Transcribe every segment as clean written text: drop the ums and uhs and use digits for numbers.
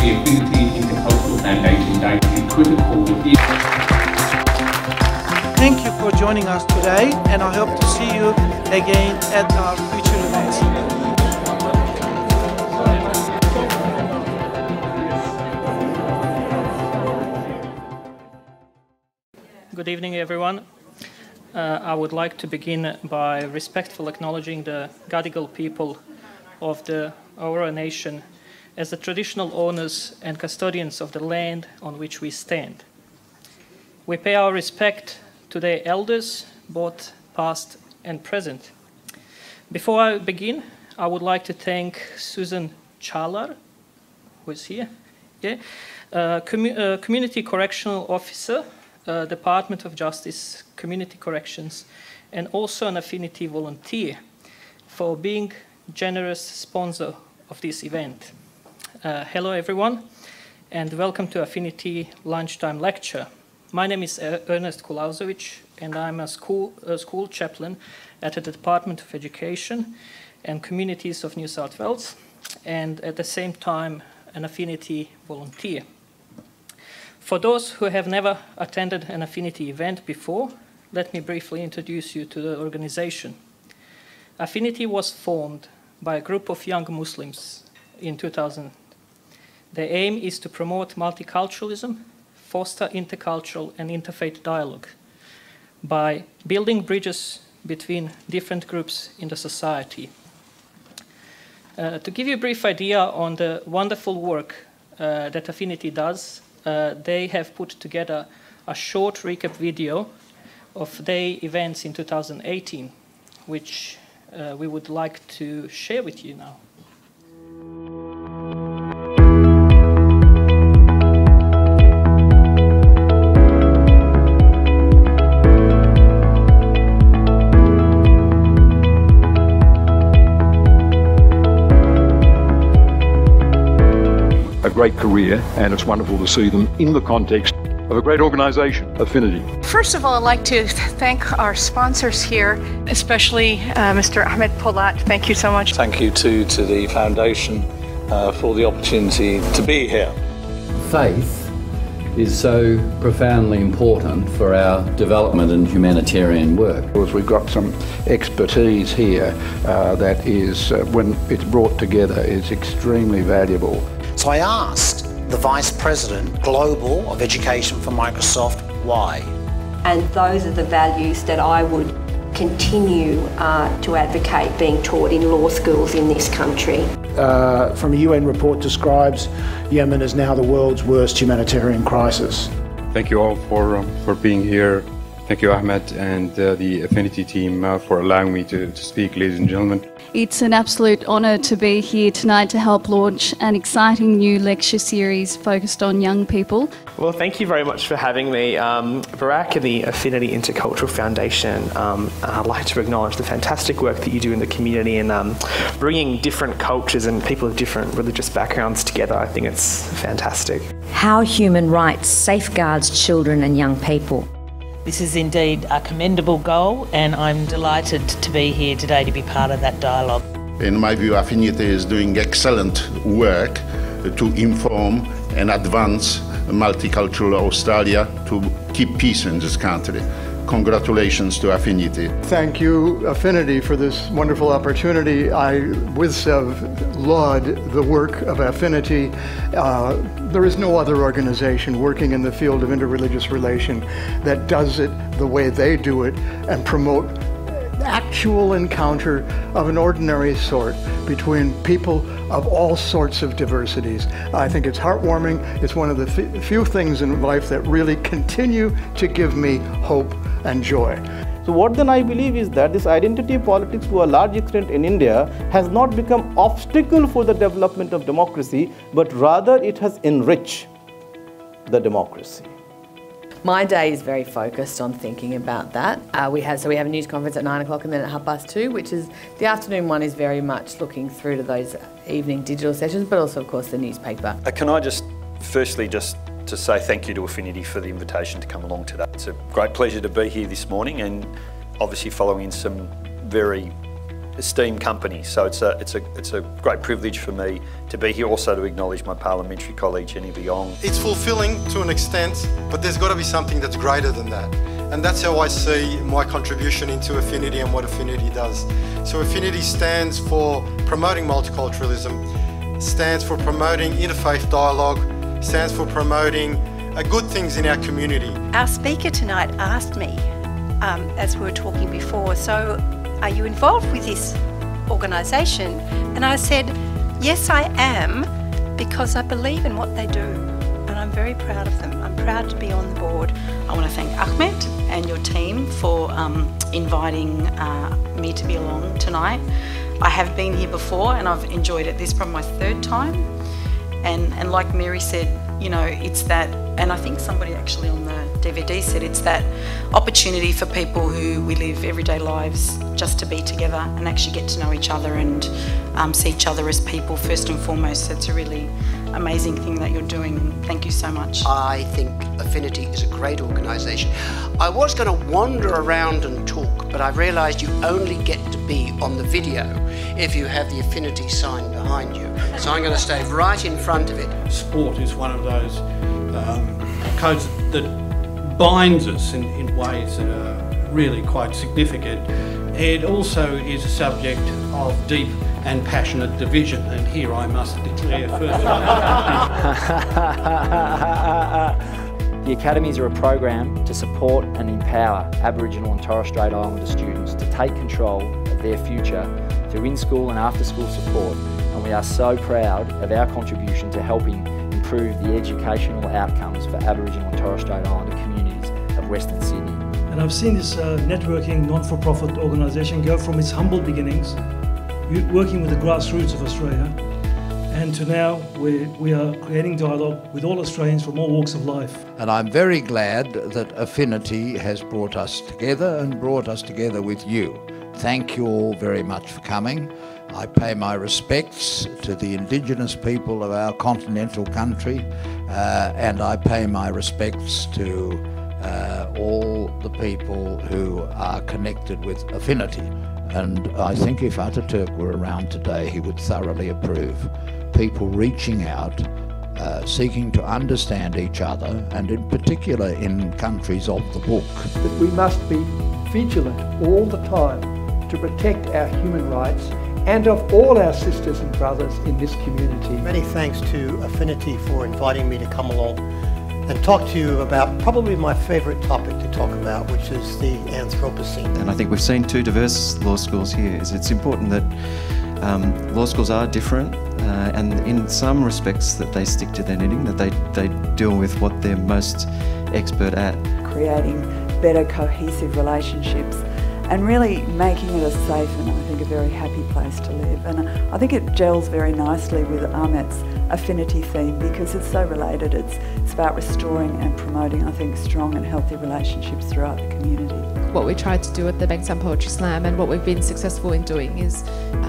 the Affinity Intercultural Foundation Day to be critical within. Thank you for joining us today, and I hope to see you again at our future events. Good evening, everyone. I would like to begin by respectfully acknowledging the Gadigal people of the Eora Nation as the traditional owners and custodians of the land on which we stand. We pay our respect to their elders, both past and present. Before I begin, I would like to thank Susan Chalar, who is here, Community Correctional Officer, Department of Justice, Community Corrections, and also an Affinity volunteer for being generous sponsor of this event. Hello everyone, and welcome to Affinity Lunchtime Lecture. My name is Ernest Kulauzovic, and I'm a school chaplain at the Department of Education and Communities of New South Wales, and at the same time an Affinity volunteer. For those who have never attended an Affinity event before, let me briefly introduce you to the organization. Affinity was formed by a group of young Muslims in 2000. The aim is to promote multiculturalism, foster intercultural and interfaith dialogue by building bridges between different groups in the society. To give you a brief idea on the wonderful work that Affinity does, they have put together a short recap video of their events in 2018, which we would like to share with you now. Great career, and it's wonderful to see them in the context of a great organisation, Affinity. First of all, I'd like to thank our sponsors here, especially Mr. Ahmet Polat. Thank you so much. Thank you too to the foundation for the opportunity to be here. Faith is so profoundly important for our development and humanitarian work. Because we've got some expertise here that is, when it's brought together, is extremely valuable. So I asked the Vice President, Global of Education for Microsoft, why? And those are the values that I would continue to advocate being taught in law schools in this country. From a UN report describes Yemen as now the world's worst humanitarian crisis. Thank you all for being here. Thank you, Ahmet, and the Affinity team for allowing me to speak, ladies and gentlemen. It's an absolute honour to be here tonight to help launch an exciting new lecture series focused on young people. Well, thank you very much for having me. Barak and the Affinity Intercultural Foundation, I'd like to acknowledge the fantastic work that you do in the community and bringing different cultures and people of different religious backgrounds together. I think it's fantastic. How human rights safeguards children and young people. This is indeed a commendable goal, and I'm delighted to be here today to be part of that dialogue. In my view, Affinity is doing excellent work to inform and advance multicultural Australia to keep peace in this country. Congratulations to Affinity. Thank you, Affinity, for this wonderful opportunity. I, with Sev, laud the work of Affinity. There is no other organization working in the field of interreligious relation that does it the way they do it and promote actual encounter of an ordinary sort between people of all sorts of diversities. I think it's heartwarming. It's one of the few things in life that really continue to give me hope and joy. So what then I believe is that this identity politics to a large extent in India has not become obstacle for the development of democracy, but rather it has enriched the democracy. My day is very focused on thinking about that. We have a news conference at 9 o'clock and then at 2:30, which is the afternoon one is very much looking through to those evening digital sessions, but also of course the newspaper. Can I just firstly just to say thank you to Affinity for the invitation to come along today. It's a great pleasure to be here this morning and obviously following some very esteemed company. So it's a great privilege for me to be here, also to acknowledge my parliamentary colleague, Jenny Biong. It's fulfilling to an extent, but there's got to be something that's greater than that. And that's how I see my contribution into Affinity and what Affinity does. So Affinity stands for promoting multiculturalism, stands for promoting interfaith dialogue, stands for promoting good things in our community. Our speaker tonight asked me, as we were talking before, so are you involved with this organisation? And I said, yes, I am, because I believe in what they do. And I'm very proud of them. I'm proud to be on the board. I want to thank Ahmet and your team for inviting me to be along tonight. I have been here before and I've enjoyed it. This is probably my third time. And like Mary said, you know, it's that, and I think somebody actually on the DVD said, it's that opportunity for people who we live everyday lives just to be together and actually get to know each other and see each other as people first and foremost. So it's a really amazing thing that you're doing, and thank you so much. I think Affinity is a great organisation. I was going to wander around and talk, but I realised you only get to be on the video if you have the Affinity sign behind you. So I'm going to stay right in front of it. Sport is one of those codes that binds us in ways that are really quite significant. It also is a subject of deep and passionate division, and here I must declare further. The academies are a program to support and empower Aboriginal and Torres Strait Islander students to take control of their future through in-school and after-school support, and we are so proud of our contribution to helping improve the educational outcomes for Aboriginal and Torres Strait Islander communities of Western Sydney. And I've seen this networking non-for-profit organisation go from its humble beginnings, working with the grassroots of Australia, and to now we are creating dialogue with all Australians from all walks of life. And I'm very glad that Affinity has brought us together and brought us together with you. Thank you all very much for coming. I pay my respects to the Indigenous people of our continental country, and I pay my respects to all the people who are connected with Affinity. And I think if Ataturk were around today, he would thoroughly approve. People reaching out, seeking to understand each other, and in particular in countries of the book. That we must be vigilant all the time to protect our human rights and of all our sisters and brothers in this community. Many thanks to Affinity for inviting me to come along and talk to you about probably my favourite topic to talk about, which is the Anthropocene. And I think we've seen two diverse law schools here. It's important that law schools are different and in some respects that they stick to their knitting, that they deal with what they're most expert at. Creating better cohesive relationships and really making it a safe and I think a very happy place to live. And I think it gels very nicely with Ahmet's Affinity theme because it's so related. It's about restoring and promoting, I think, strong and healthy relationships throughout the community. What we tried to do at the Bankstown Poetry Slam and what we've been successful in doing is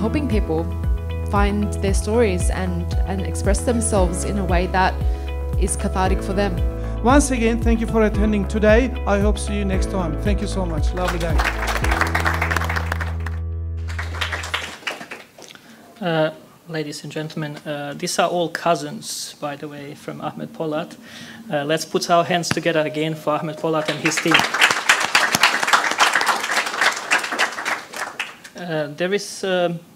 helping people find their stories and express themselves in a way that is cathartic for them. Once again, thank you for attending today. I hope to see you next time. Thank you so much. Lovely day. Ladies and gentlemen, these are all cousins, by the way, from Ahmet Polat. Let's put our hands together again for Ahmet Polat and his team. There is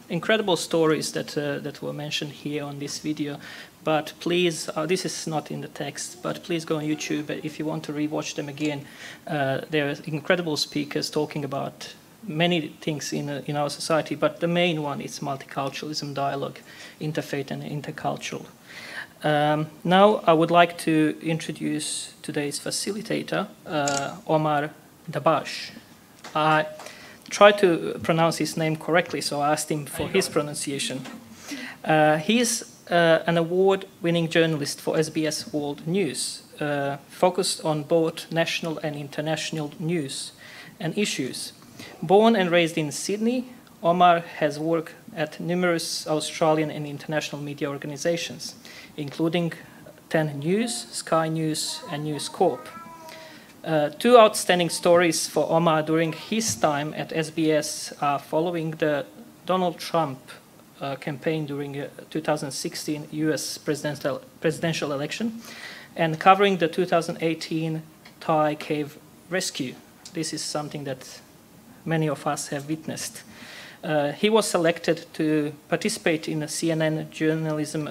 incredible stories that were mentioned here on this video, but please, this is not in the text, but please go on YouTube if you want to rewatch them again. There are incredible speakers talking about many things in our society, but the main one is multiculturalism, dialogue, interfaith and intercultural. Now I would like to introduce today's facilitator, Omar Dabbagh. I tried to pronounce his name correctly, so I asked him for his pronunciation. He is an award-winning journalist for SBS World News, focused on both national and international news and issues. Born and raised in Sydney, Omar has worked at numerous Australian and international media organizations, including Ten News, Sky News, and News Corp. Two outstanding stories for Omar during his time at SBS are following the Donald Trump campaign during 2016 U.S. presidential election, and covering the 2018 Thai cave rescue. This is something that many of us have witnessed. He was selected to participate in a CNN journalism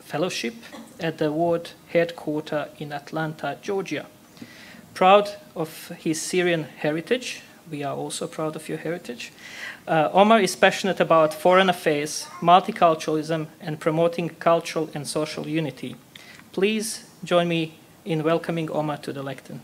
fellowship at the Ward Headquarters in Atlanta, Georgia. Proud of his Syrian heritage, we are also proud of your heritage. Omar is passionate about foreign affairs, multiculturalism, and promoting cultural and social unity. Please join me in welcoming Omar to the lectern.